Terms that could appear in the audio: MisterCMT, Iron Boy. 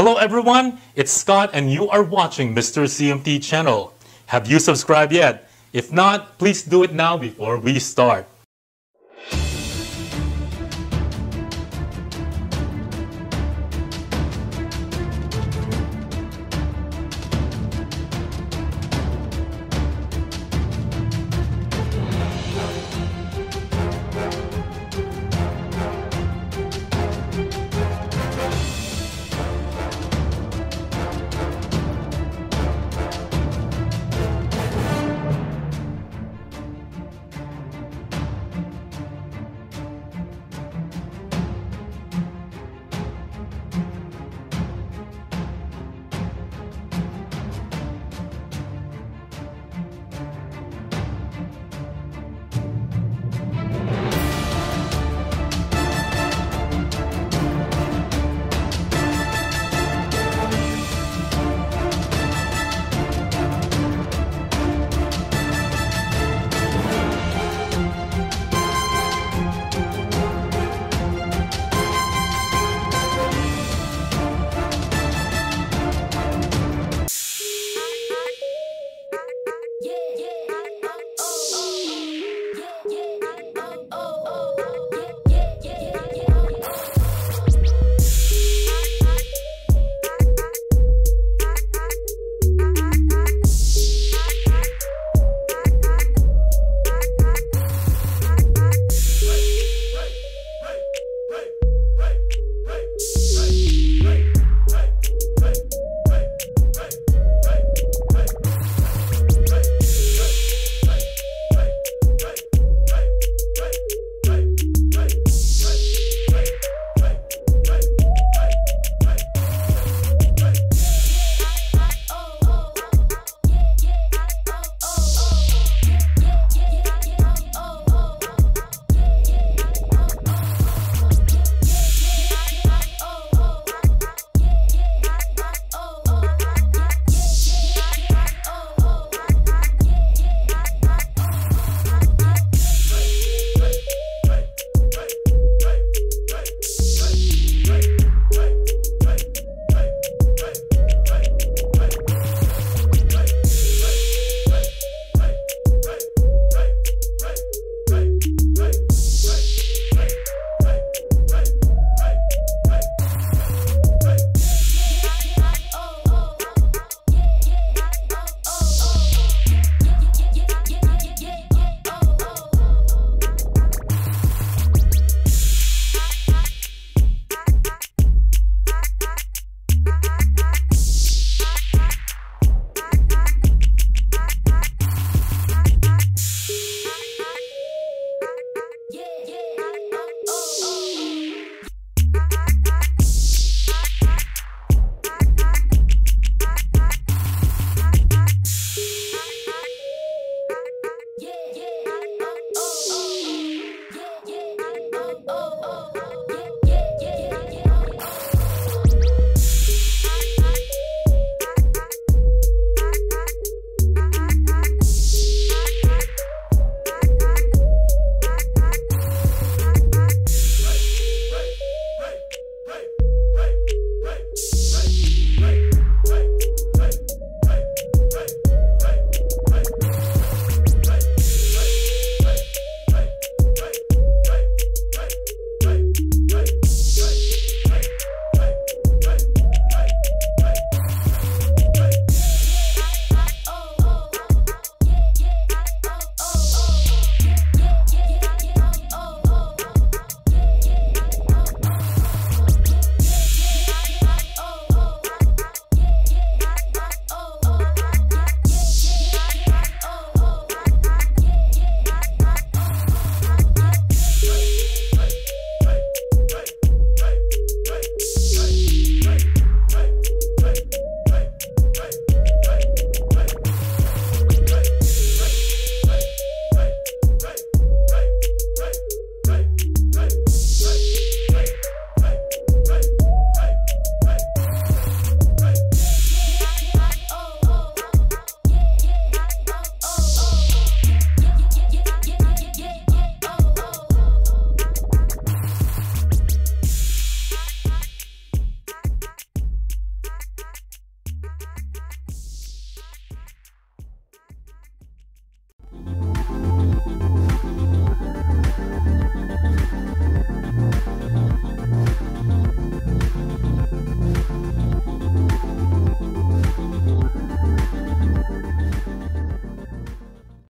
Hello everyone, it's Scott and you are watching Mr. CMT channel. Have you subscribed yet? If not, please do it now before we start.